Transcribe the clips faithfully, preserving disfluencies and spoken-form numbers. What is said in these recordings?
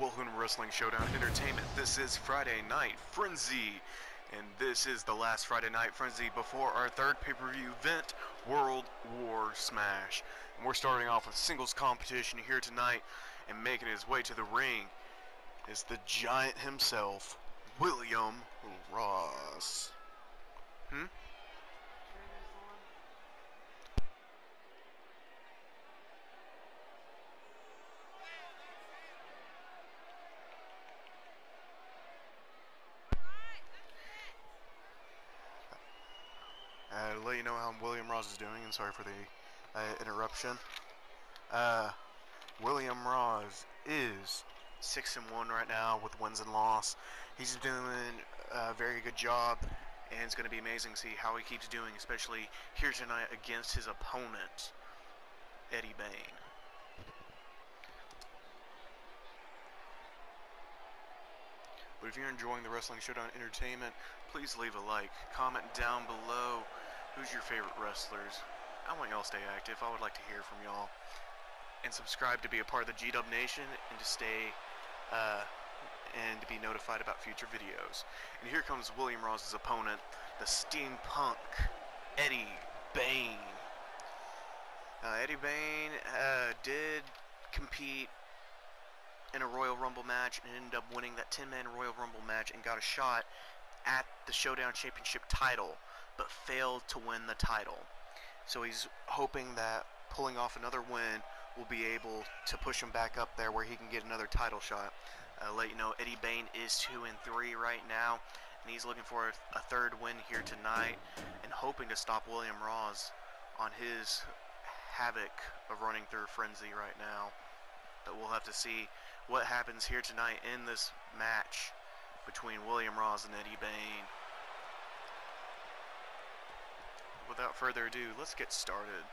Wolverine Wrestling Showdown Entertainment. This is Friday Night Frenzy, and this is the last Friday Night Frenzy before our third pay-per-view event, World War Smash. And we're starting off with singles competition here tonight, and making his way to the ring is the giant himself, William Ross. Hmm? Uh, to let you know how William Ross is doing, and sorry for the uh, interruption. Uh, William Ross is six and one right now with wins and loss. He's doing a very good job, and it's going to be amazing to see how he keeps doing, especially here tonight against his opponent, Eddie Bain. But if you're enjoying the Wrestling Showdown Entertainment, please leave a like. Comment down below who's your favorite wrestlers. I want y'all to stay active. I would like to hear from y'all. And subscribe to be a part of the G-Dub Nation and to stay uh, and to be notified about future videos. And here comes William Ross's opponent, the Steampunk Eddie Bain. Uh, Eddie Bain uh, did compete in a Royal Rumble match and ended up winning that ten man Royal Rumble match and got a shot at the Showdown Championship title, but failed to win the title. So he's hoping that pulling off another win will be able to push him back up there where he can get another title shot. Uh, let you know, Eddie Bain is two and three right now, and he's looking for a third win here tonight and hoping to stop William Ross on his havoc of running through Frenzy right now. But we'll have to see what happens here tonight in this match between William Ross and Eddie Bain. Without further ado, let's get started.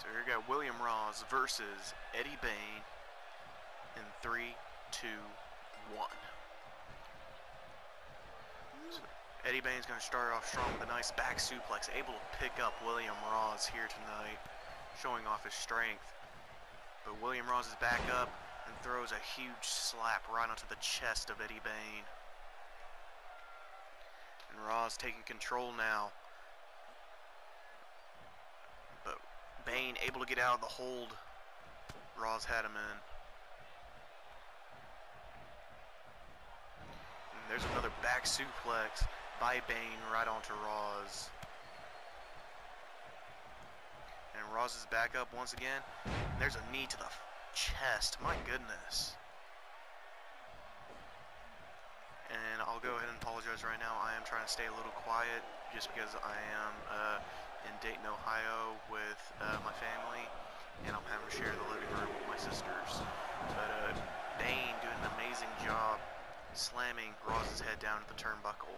So here we got William Ross versus Eddie Bain in three, two, one. So Eddie Bain's going to start off strong with a nice back suplex, able to pick up William Ross here tonight, showing off his strength. But William Ross is back up and throws a huge slap right onto the chest of Eddie Bain. And Ross taking control now. But Bain able to get out of the hold Ross had him in. And there's another back suplex by Bain right onto Ross. And Ross is back up once again. There's a knee to the chest. My goodness. And I'll go ahead and apologize right now. I am trying to stay a little quiet just because I am uh, in Dayton, Ohio with uh, my family, and I'm having to share the living room with my sisters. But uh, Bain doing an amazing job slamming Ross's head down at the turnbuckle.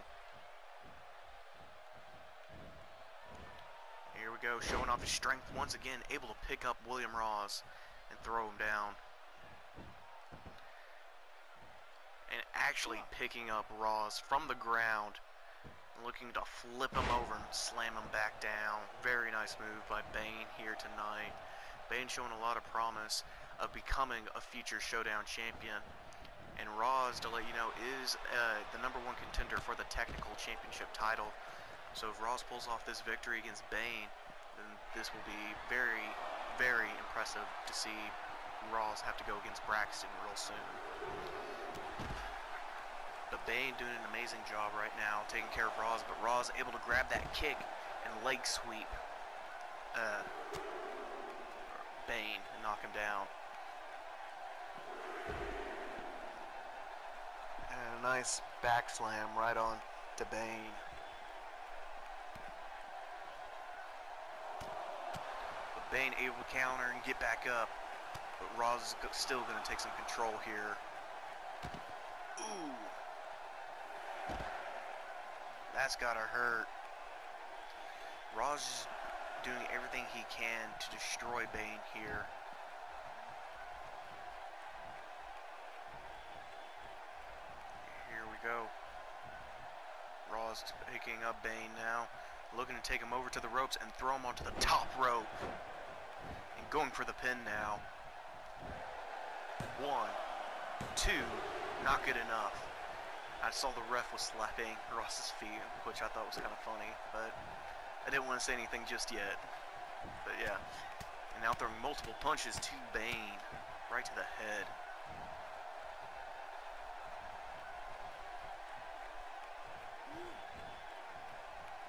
Here we go, showing off his strength once again, able to pick up William Ross and throw him down. And actually picking up Ross from the ground, looking to flip him over and slam him back down. Very nice move by Bain here tonight. Bain showing a lot of promise of becoming a future Showdown champion. And Ross, to let you know, is uh, the number one contender for the technical championship title. So if Ross pulls off this victory against Bain, then this will be very, very impressive to see Ross have to go against Braxton real soon. But Bain doing an amazing job right now, taking care of Ross, but Ross able to grab that kick and leg sweep uh, Bain and knock him down. And a nice back slam right on to Bain. Bain able to counter and get back up, but Ross is still going to take some control here. Ooh, that's gotta hurt. Ross is doing everything he can to destroy Bain here. Here we go. Ross picking up Bain now, looking to take him over to the ropes and throw him onto the top rope. Going for the pin now. One, two, not good enough. I saw the ref was slapping Ross's feet, which I thought was kind of funny, but I didn't want to say anything just yet. But yeah, and now throwing multiple punches to Bane, right to the head.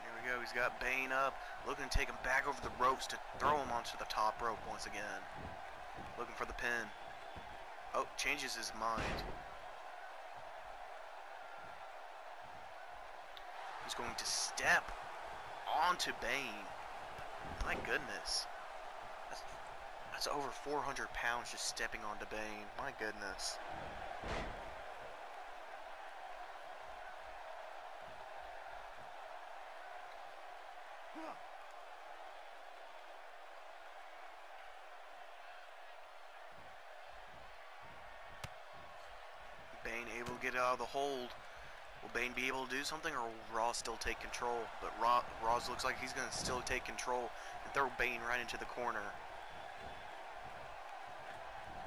There we go, he's got Bane up, looking to take him back over the ropes to throw him onto the top rope once again. Looking for the pin. Oh, changes his mind. He's going to step onto Bane. My goodness. That's, that's over four hundred pounds just stepping onto Bane. My goodness. Bane able to get out of the hold. Will Bane be able to do something, or will Raw still take control? But Raw, Raw's looks like he's going to still take control and throw Bane right into the corner.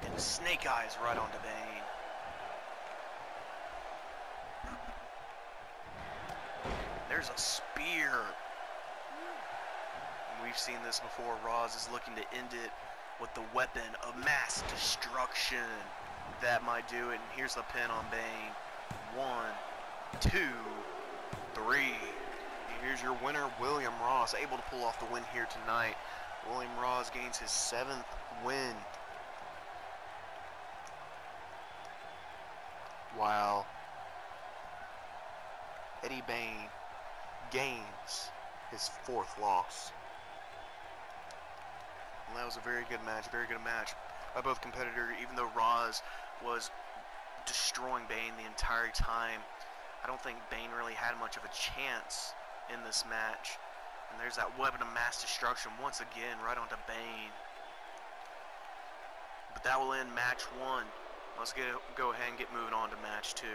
And Snake Eyes right onto Bane. There's a spear. We've seen this before. Raw's is looking to end it with the weapon of mass destruction. That might do it, and here's the pin on Bane. One, two, three. And here's your winner, William Ross, able to pull off the win here tonight. William Ross gains his seventh win. Wow. Eddie Bane gains his fourth loss. And that was a very good match, very good match. by both competitors, even though Roz was destroying Bane the entire time. I don't think Bane really had much of a chance in this match. And there's that weapon of mass destruction once again right onto Bane. But that will end match one. Let's get, go ahead and get moving on to match two.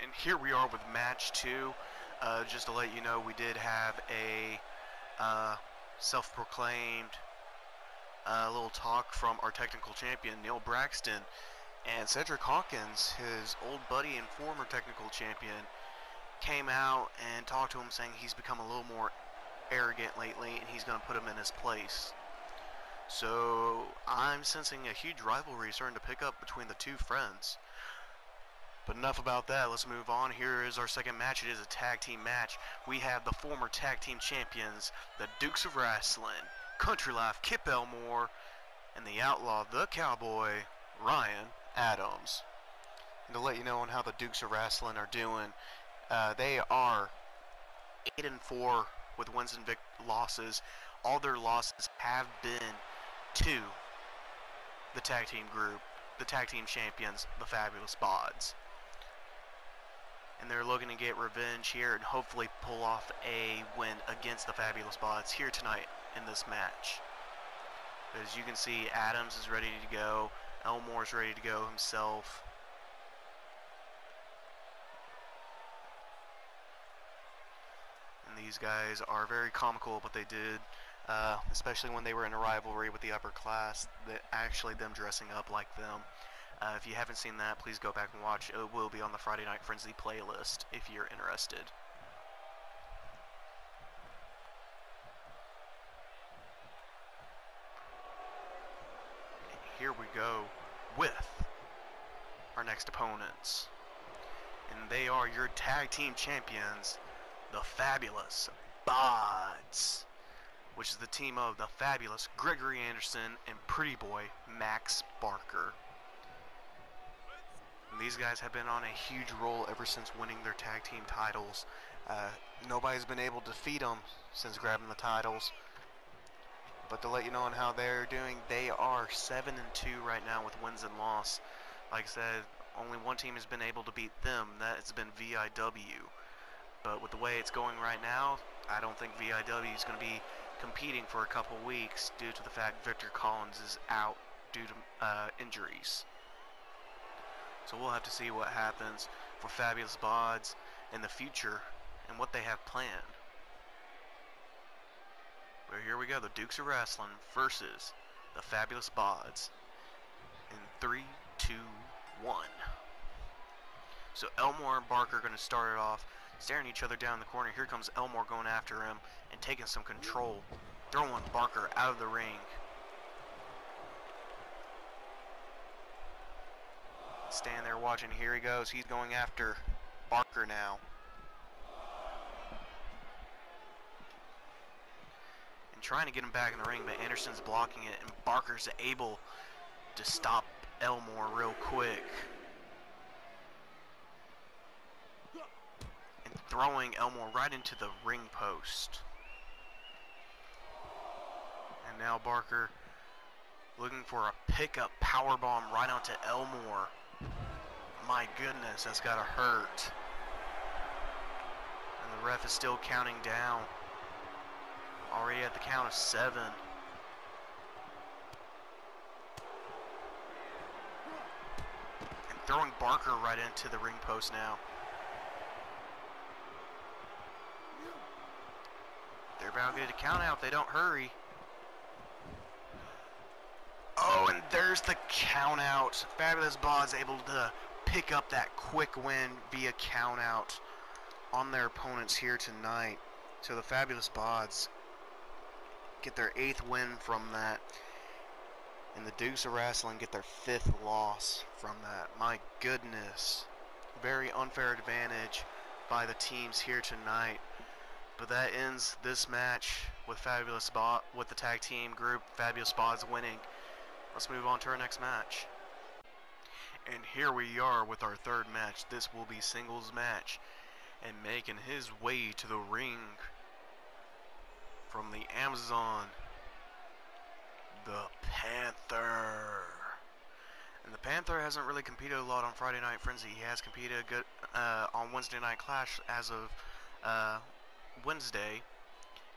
And here we are with match two. Uh, just to let you know, we did have a uh, self-proclaimed A uh, little talk from our technical champion, Neil Braxton, and Cedric Hawkins, his old buddy and former technical champion, came out and talked to him, saying he's become a little more arrogant lately and he's going to put him in his place. So I'm sensing a huge rivalry starting to pick up between the two friends. But enough about that, let's move on. Here is our second match. It is a tag team match. We have the former tag team champions, the Dukes of Wrestling, Country Life, Kip Elmore, and the Outlaw, the Cowboy, Ryan Adams. And to let you know on how the Dukes of Wrestling are doing, uh, they are eight and four with wins and losses. All their losses have been to the tag team group, the tag team champions, the Fabulous Bods. And they're looking to get revenge here and hopefully pull off a win against the Fabulous Bods here tonight in this match. As you can see, Adams is ready to go. Elmore's ready to go himself. And these guys are very comical at what they did, uh, especially when they were in a rivalry with the upper class, that actually them dressing up like them. Uh, if you haven't seen that, please go back and watch. It will be on the Friday Night Frenzy playlist if you're interested. And here we go with our next opponents. And they are your tag team champions, the Fabulous Bods, which is the team of the Fabulous Gregory Anderson and Pretty Boy Max Barker. And these guys have been on a huge roll ever since winning their tag team titles. Uh, nobody's been able to defeat them since grabbing the titles. But to let you know on how they're doing, they are seven and two right now with wins and loss. Like I said, only one team has been able to beat them. That has been V I W. But with the way it's going right now, I don't think V I W is going to be competing for a couple weeks due to the fact Victor Collins is out due to uh, injuries. So we'll have to see what happens for Fabulous Bods in the future and what they have planned. But here we go, the Dukes of Wrestling versus the Fabulous Bods in three, two, So Elmore and Barker are going to start it off, staring each other down the corner. Here comes Elmore going after him and taking some control, throwing Barker out of the ring. Stand there watching. Here he goes. He's going after Barker now. And trying to get him back in the ring, but Anderson's blocking it, and Barker's able to stop Elmore real quick. And throwing Elmore right into the ring post. And now Barker looking for a pickup powerbomb right onto Elmore. My goodness, that's gotta hurt. And the ref is still counting down. Already at the count of seven. And throwing Barker right into the ring post now. They're about to get a count out if they don't hurry. Oh, and there's the count out. Fabulous Bod's able to pick up that quick win via count out on their opponents here tonight. So the Fabulous Bods get their eighth win from that, and the Dukes of Wrestling get their fifth loss from that. My goodness, very unfair advantage by the teams here tonight. But that ends this match with Fabulous Bod, with the tag team group Fabulous Bods winning. Let's move on to our next match. And here we are with our third match. This will be singles match. And making his way to the ring from the Amazon, the Panther. And the Panther hasn't really competed a lot on Friday Night Frenzy. He has competed a good, uh, on Wednesday Night Clash as of uh, Wednesday.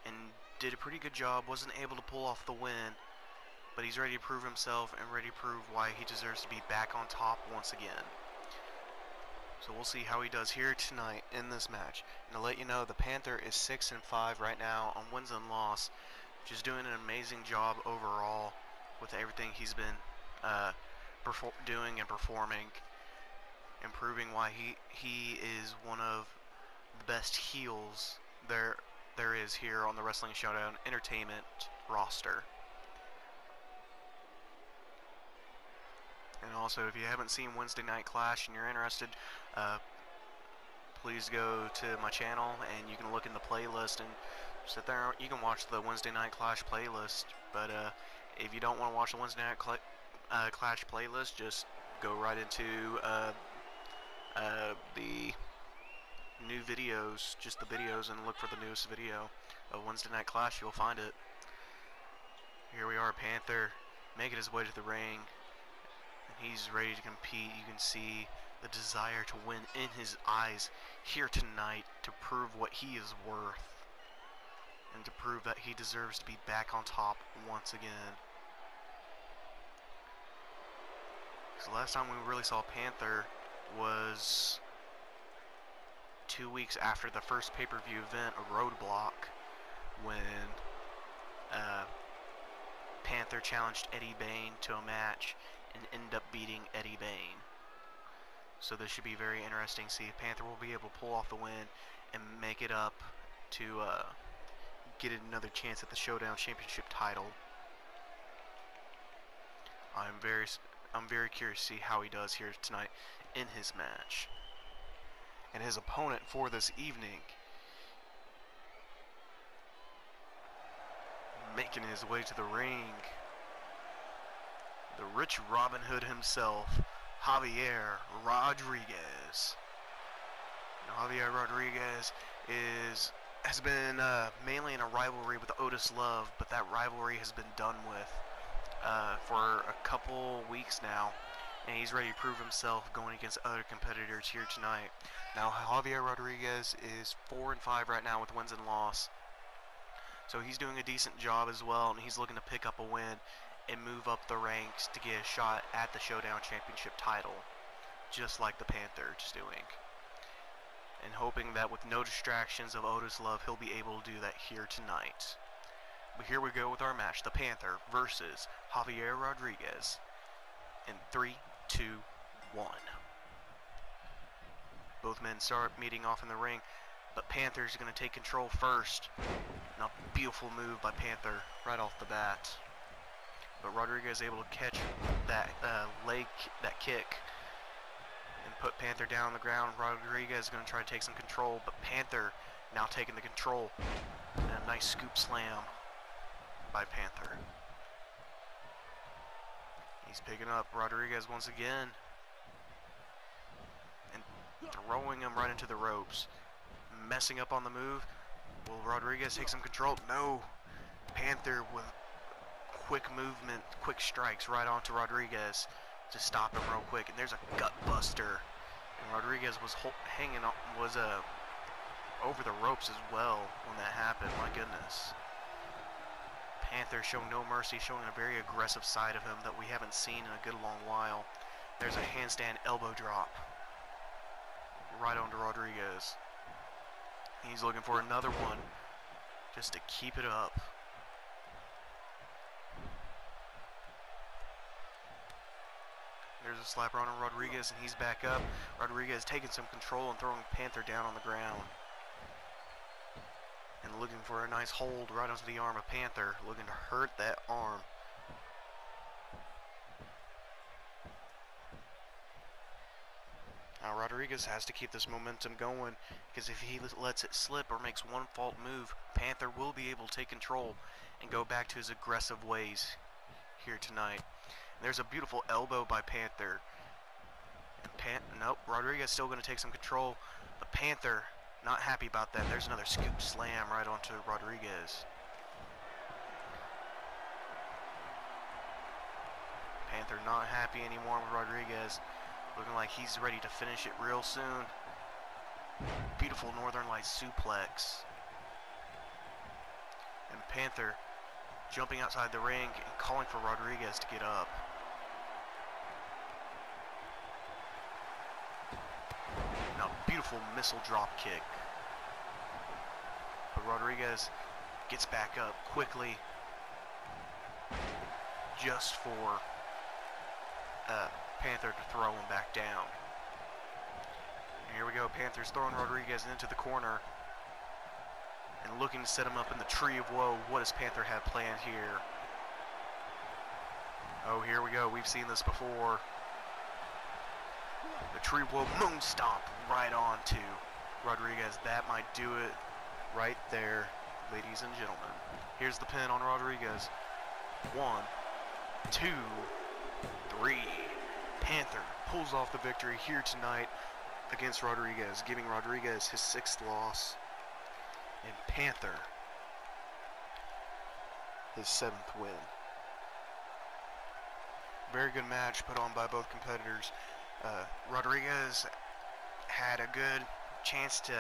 And did a pretty good job. Wasn't able to pull off the win. But he's ready to prove himself and ready to prove why he deserves to be back on top once again. So we'll see how he does here tonight in this match. And to let you know, the Panther is six and five right now on wins and loss. Just doing an amazing job overall with everything he's been uh, doing and performing. And proving why he, he is one of the best heels there, there is here on the Wrestling Showdown Entertainment roster. And also, if you haven't seen Wednesday Night Clash and you're interested, uh, please go to my channel and you can look in the playlist and sit there. You can watch the Wednesday Night Clash playlist. But uh, if you don't want to watch the Wednesday Night Cl uh, Clash playlist, just go right into uh, uh, the new videos, just the videos, and look for the newest video of Wednesday Night Clash. You'll find it. Here we are, Panther making his way to the ring. And he's ready to compete. You can see the desire to win in his eyes here tonight to prove what he is worth and to prove that he deserves to be back on top once again. Because last time we really saw Panther was two weeks after the first pay-per-view event, a roadblock, when uh, Panther challenged Eddie Bain to a match and end up beating Eddie Bain. So this should be very interesting. See if Panther will be able to pull off the win and make it up to uh, get another chance at the Showdown Championship title. I'm very, I'm very curious to see how he does here tonight in his match. And his opponent for this evening, making his way to the ring, the rich Robin Hood himself, Javier Rodriguez. Now, Javier Rodriguez is has been uh, mainly in a rivalry with Otis Love, but that rivalry has been done with uh, for a couple weeks now, and he's ready to prove himself going against other competitors here tonight. Now, Javier Rodriguez is four and five right now with wins and loss, so he's doing a decent job as well, and he's looking to pick up a win and move up the ranks to get a shot at the Showdown Championship title, just like the Panther is doing. And hoping that with no distractions of Otis Love, he'll be able to do that here tonight. But here we go with our match, the Panther versus Javier Rodriguez, in three, two, one. Both men start meeting off in the ring, but Panther's going to take control first. Now, beautiful move by Panther right off the bat. But Rodriguez able to catch that uh, leg, that kick, and put Panther down on the ground. Rodriguez is going to try to take some control, but Panther now taking the control. And a nice scoop slam by Panther. He's picking up Rodriguez once again and throwing him right into the ropes. Messing up on the move. Will Rodriguez take some control? No. Panther with quick movement, quick strikes right onto Rodriguez to stop him real quick. And there's a gut buster. And Rodriguez was hanging on, was uh, over the ropes as well when that happened. My goodness. Panther showing no mercy, showing a very aggressive side of him that we haven't seen in a good long while. There's a handstand elbow drop right onto Rodriguez. He's looking for another one just to keep it up. There's a slapper on Rodriguez, and he's back up. Rodriguez taking some control and throwing Panther down on the ground. And looking for a nice hold right onto the arm of Panther, looking to hurt that arm. Now Rodriguez has to keep this momentum going, because if he lets it slip or makes one fault move, Panther will be able to take control and go back to his aggressive ways here tonight. And there's a beautiful elbow by Panther. And Pan nope, Rodriguez still going to take some control, but Panther not happy about that. There's another scoop slam right onto Rodriguez. Panther not happy anymore with Rodriguez. Looking like he's ready to finish it real soon. Beautiful Northern Light suplex. And Panther jumping outside the ring and calling for Rodriguez to get up. Beautiful missile drop kick. But Rodriguez gets back up quickly just for uh, Panther to throw him back down. And here we go. Panther's throwing Rodriguez into the corner and looking to set him up in the tree of woe. What does Panther have planned here? Oh, here we go. We've seen this before. The tree will moon stomp right on to Rodriguez. That might do it right there, ladies and gentlemen. Here's the pin on Rodriguez. One, two, three. Panther pulls off the victory here tonight against Rodriguez, giving Rodriguez his sixth loss, and Panther his seventh win. Very good match put on by both competitors. Uh, Rodriguez had a good chance to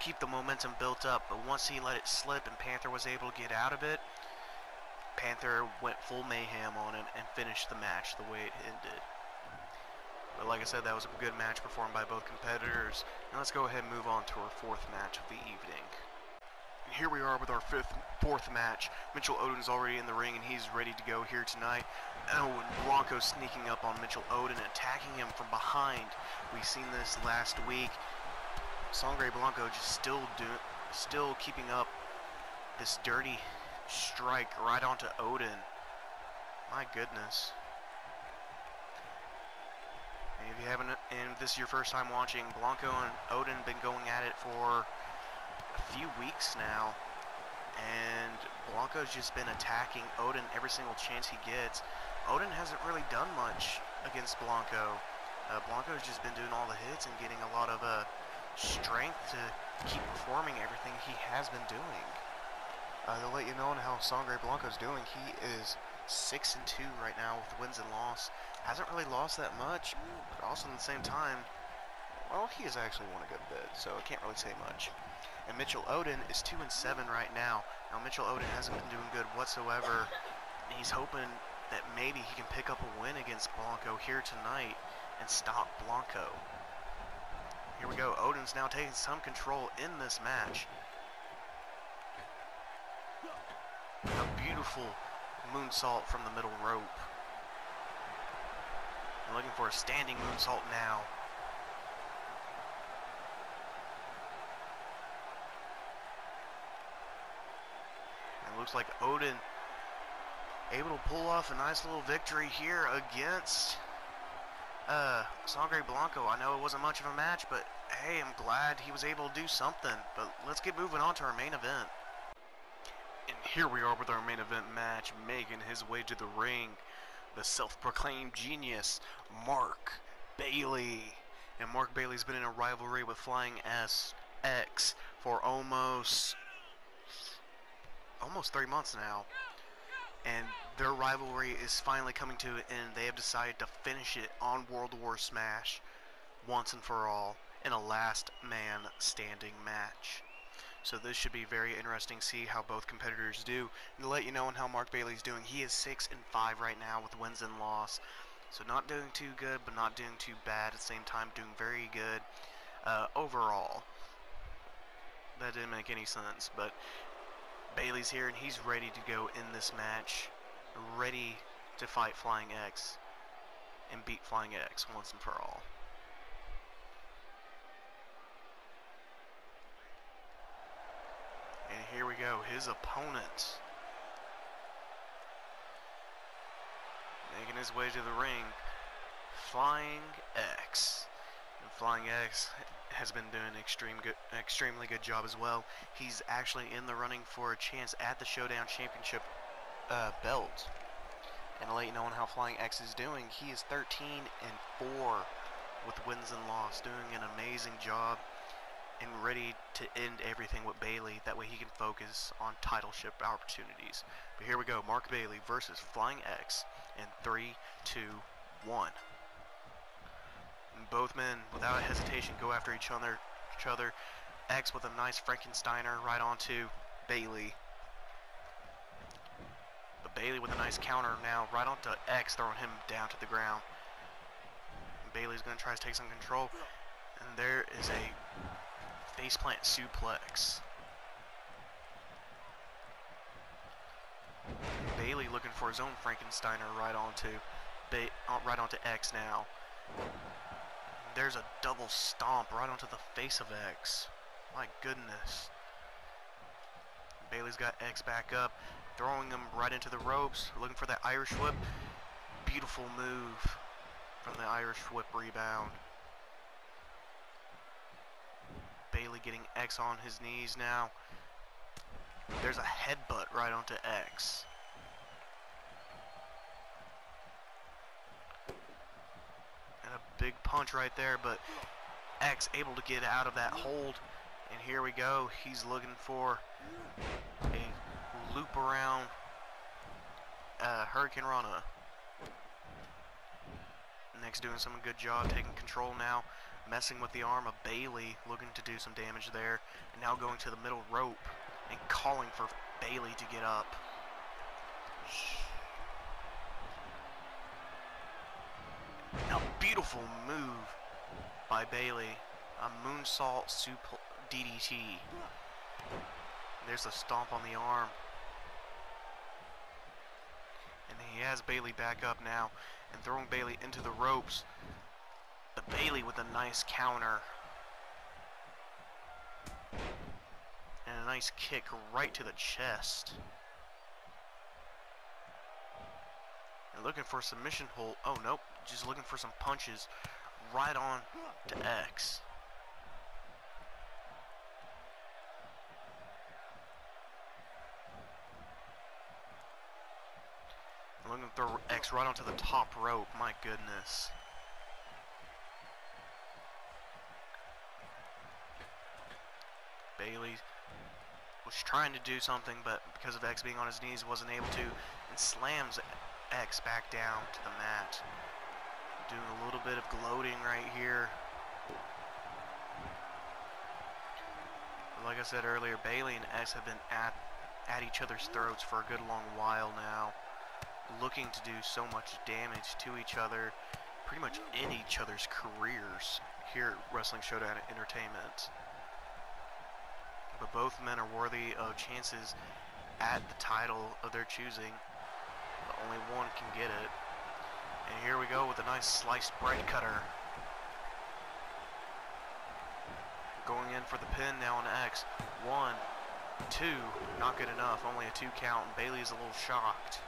keep the momentum built up, but once he let it slip and Panther was able to get out of it, Panther went full mayhem on it and finished the match the way it ended. But like I said, that was a good match performed by both competitors. Now let's go ahead and move on to our fourth match of the evening. And here we are with our fifth, fourth match. Mitchell Oden's already in the ring and he's ready to go here tonight. Oh, and Blanco sneaking up on Mitchell Oden, attacking him from behind. We've seen this last week. Sangre Blanco just still do, still keeping up this dirty strike right onto Oden. My goodness. And if you haven't, and if this is your first time watching, Blanco and Oden have been going at it for a few weeks now, and Blanco's just been attacking Oden every single chance he gets. Oden hasn't really done much against Blanco. Uh, Blanco's just been doing all the hits and getting a lot of uh, strength to keep performing everything he has been doing. Uh, to let you know on how Sangre Blanco's doing, he is six and two right now with wins and loss. Hasn't really lost that much, but also at the same time, well, he has actually won a good bit, so I can't really say much. And Mitchell Oden is two and seven right now. Now, Mitchell Oden hasn't been doing good whatsoever. He's hoping that maybe he can pick up a win against Blanco here tonight and stop Blanco. Here we go. Oden's now taking some control in this match. A beautiful moonsault from the middle rope. And looking for a standing moonsault now. looks like Odin able to pull off a nice little victory here against uh, Sangre Blanco. I know it wasn't much of a match, but hey, I'm glad he was able to do something. But let's get moving on to our main event. And here we are with our main event match, making his way to the ring, the self-proclaimed genius, Mark Bailey. And Mark Bailey's been in a rivalry with Flying S X for almost almost three months now, and their rivalry is finally coming to an end. They have decided to finish it on World War Smash once and for all in a last man standing match. So this should be very interesting to see how both competitors do. And to let you know on how Mark Bailey's doing, he is six and five right now with wins and loss. So not doing too good, but not doing too bad at the same time. Doing very good uh, overall. That didn't make any sense, but Bailey's here and he's ready to go in this match, ready to fight Flying X and beat Flying X once and for all. And here we go, his opponent, making his way to the ring, Flying X. And Flying X has been doing an extreme good, extremely good job as well. He's actually in the running for a chance at the Showdown Championship uh, belt. And to let you know on how Flying X is doing, he is thirteen and four with wins and loss, doing an amazing job and ready to end everything with Bailey. That way he can focus on titleship opportunities. But here we go, Mark Bailey versus Flying X in three, two, one. And both men, without hesitation, go after each other. Each other. X with a nice Frankensteiner right onto Bailey. But Bailey with a nice counter now right onto X, throwing him down to the ground. And Bailey's going to try to take some control. And there is a faceplant suplex. Bailey looking for his own Frankensteiner right onto ba right onto X now. There's a double stomp right onto the face of X. My goodness. Bailey's got X back up, throwing him right into the ropes, looking for that Irish whip. Beautiful move from the Irish whip rebound. Bailey getting X on his knees now. There's a headbutt right onto X. And a big punch right there, but X able to get out of that hold. And here we go. He's looking for a loop around uh, Hurricane Rana. X doing some good job taking control now. Messing with the arm of Bailey, looking to do some damage there. And now going to the middle rope and calling for Bailey to get up. Now, beautiful move by Bailey. A moonsault super D D T. There's a stomp on the arm. And he has Bailey back up now and throwing Bailey into the ropes. But Bailey with a nice counter. And a nice kick right to the chest. And looking for a submission hold. Oh, nope. Just looking for some punches right on to X. And looking to throw X right onto the top rope. My goodness. Bailey was trying to do something, but because of X being on his knees, wasn't able to, and slams X back down to the mat. Doing a little bit of gloating right here. But like I said earlier, Bailey and X have been at, at each other's throats for a good long while now, looking to do so much damage to each other, pretty much in each other's careers here at Wrestling Showdown Entertainment. But both men are worthy of chances at the title of their choosing, but only one can get it. And here we go with a nice sliced bread cutter. Going in for the pin now on X. One, Two, not good enough, only a two count, and Bailey's a little shocked.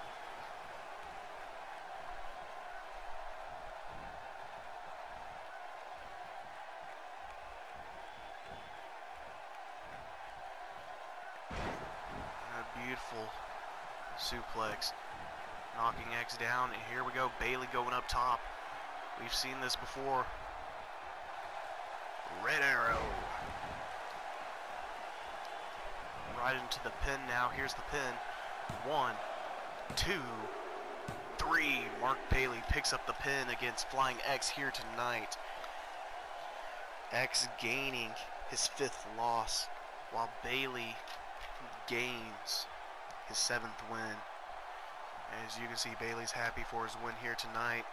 A beautiful suplex, knocking X down, and here we go, Bailey going up top. We've seen this before. Red arrow. Right into the pin now. Here's the pin. One, two, three. Mark Bailey picks up the pin against Flying X here tonight. X gaining his fifth loss while Bailey gains his seventh win. As you can see, Bailey's happy for his win here tonight.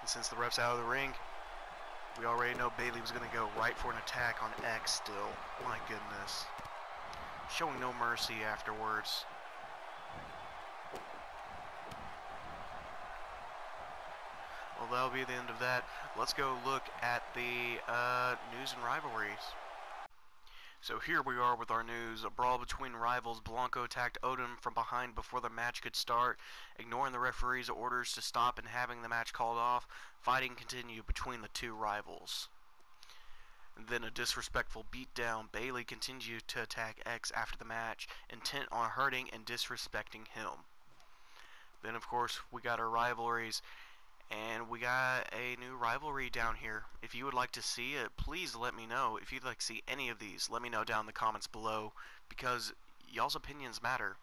And since the ref's out of the ring, we already know Bailey was going to go right for an attack on X still. My goodness. Showing no mercy afterwards. Well, that'll be the end of that. Let's go look at the uh, news and rivalries. So here we are with our news. A brawl between rivals. Blanco attacked Odom from behind before the match could start, ignoring the referee's orders to stop and having the match called off. Fighting continued between the two rivals. And then a disrespectful beatdown. Bailey continued to attack X after the match, intent on hurting and disrespecting him. Then, of course, we got our rivalries. And we got a new rivalry down here. If you would like to see it, please let me know. If you'd like to see any of these, let me know down in the comments below, because y'all's opinions matter.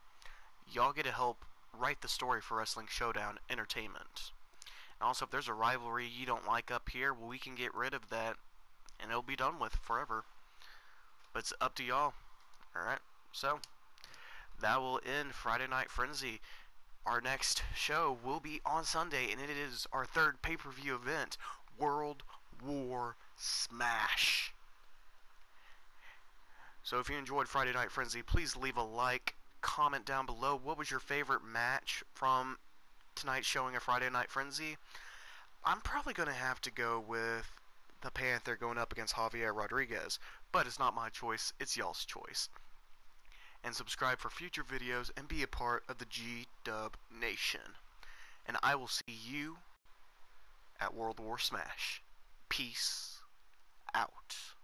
Y'all get to help write the story for Wrestling Showdown Entertainment. And also, if there's a rivalry you don't like up here, well, we can get rid of that, and it'll be done with forever. But it's up to y'all. Alright, so that will end Friday Night Frenzy. Our next show will be on Sunday, and it is our third pay-per-view event, World War Smash. So if you enjoyed Friday Night Frenzy, please leave a like, comment down below. What was your favorite match from tonight's showing of Friday Night Frenzy? I'm probably going to have to go with the Panther going up against Javier Rodriguez, but it's not my choice, it's y'all's choice. And subscribe for future videos and be a part of the G-Dub Nation. And I will see you at World War Smash. Peace out.